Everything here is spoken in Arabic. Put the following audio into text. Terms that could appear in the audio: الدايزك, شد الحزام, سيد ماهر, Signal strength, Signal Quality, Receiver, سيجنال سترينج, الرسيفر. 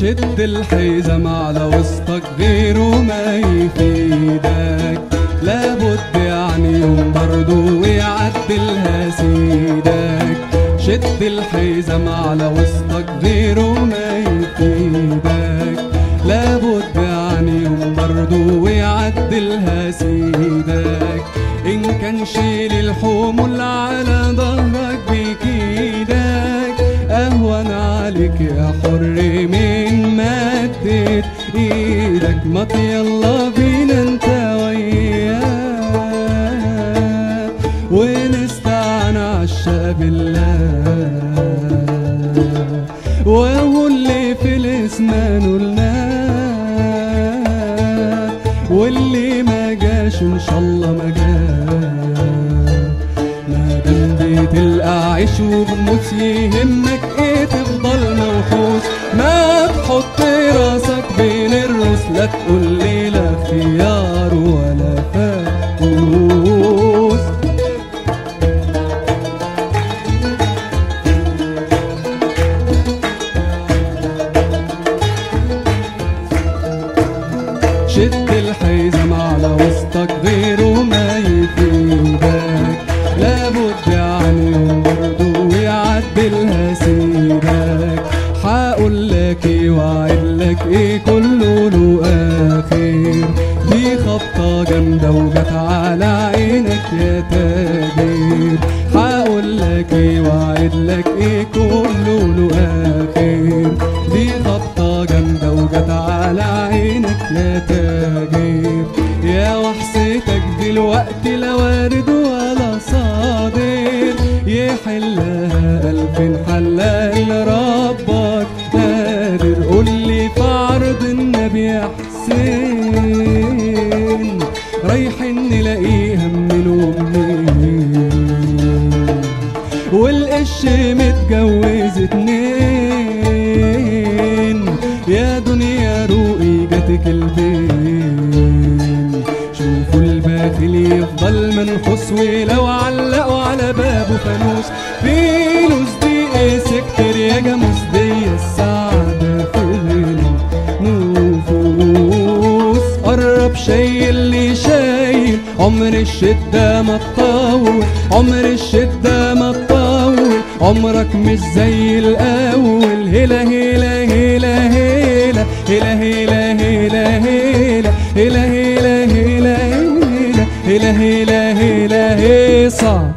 شد الحزام على وسطك غيره ما يفيدك، لابد يعني يوم برضه يعدلها سيدك. شد الحزام على وسطك غيره ما يفيدك، لابد يعني يوم برضه يعدلها سيدك. إن كان شيل الحمول على ظهرك بكيدك أهون عليك يا حر من ما مدت إيدك. ما يلا بينا أنت وياه ونستعان عالشقا بالله، وهو اللي في الاسم نقولناه، واللي ما جاش إن شاء الله ما جاش. تلقى عيش وبموت يهمك ايه تفضل منحوس، ما تحط راسك بين الروس، لا تقولي لا خيار ولا فاكوس. شد الحزام على وسطك غيره ما يفيدك، لابد يعني يوم برضه يعدلها سيدك. هقول لك ايه واعد لك ايه كله له اخر، دي خبطه جامده وجت على عينك يا تاجر. هقول لك ايه واعد لك ايه كله له اخر، دي خبطه جامده وجت على عينك يا تاجر. يا وحشتك دلوقتي لا وارد ولا صادر، يحلها ألف حلال ربك قادر. قولي في عرض النبي يا حسين رايحين نلاقي هم الأمين، والقش متجوز اتنين، يا دنيا روقي جاتك البين. شوفوا الباخل يفضل منحوس، ولو علقوا على بابه فانوس، فلوس دي ايه سكتر يا جاموس، دي السعادة فين نفوس. قرب شايل اللي شايل، عمر الشدة ما تطول، عمر الشدة ما تطول، عمرك مش زي الأول. هلا هلا هلا هلا هلا هلا هلا هلا هلا هلا هلا هلا هلا هلا هلا هلا.